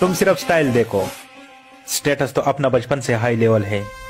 तुम सिर्फ स्टाइल देखो, स्टेटस तो अपना बचपन से हाई लेवल है।